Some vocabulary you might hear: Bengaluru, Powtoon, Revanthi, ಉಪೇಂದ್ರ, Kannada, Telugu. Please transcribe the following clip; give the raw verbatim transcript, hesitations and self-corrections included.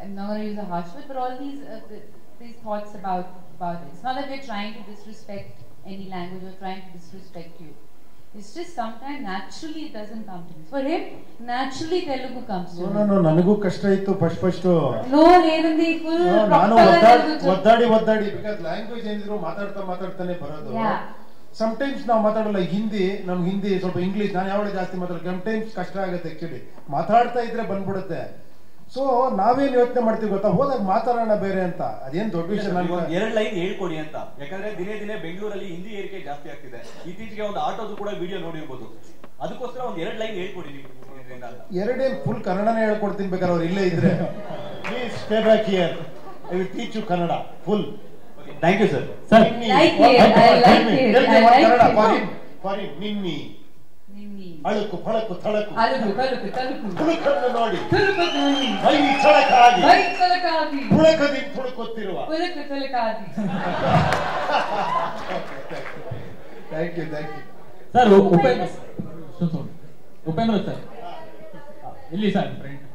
I'm not going to use a harsh word, but all these uh, th these thoughts about about it. It's not that we're trying to disrespect any language or trying to disrespect you. It's just sometimes naturally it doesn't come to me. For him, naturally Telugu comes to me. No, no, no. Nanagu kashta ittu pash pash to. No, Revanthi full proper Telugu. Vaddadi vaddadi because language endro matadta matadtane baradu. Yeah. Sometimes now matadala Hindi, nam Hindi solpa English naan yavade jaasti matadala sometimes kashta agutte actually. Matadta idre bandubidutte. So naavenu yotne martivi gotta hodaga matarana bere anta adenu dodda vishaya nanu eradu line helkodi anta yakandre dine dine Bengaluru alli Hindi erike jaasti aagtide idittige ond auto du kuda video nodiyabodu adukoskara ond eradu line helkodi nivu erade full kannadane helkodtini bekara avaru ille idre please stay back here I will teach you Kannada full okay thank you sir sir like I like it Kannada for him for him ninni ಅಳುಕು ಫಳಕು ತಳಕು ಅಳುಕು ಕಲುಕು ತಲುಕು ತುಳುಕನ್ನು ನೋಡಿ ತುಳುಕನ್ನು ನೋಡಿ ಮೈ ಚಳಕಾಗಿ ಮೈ ಚಳಕಾಗಿ ಪುಳಕದಿ ಪುಳಕೊತ್ತಿರುವ ಪುಳಕ ಚಳಕಾಗಿ thank you thank you sir ಉಪೇಂದ್ರ sir ಉಪೇಂದ್ರ sir ಇಲ್ಲಿ ಸರ್ ಫ್ರೆಂಡ್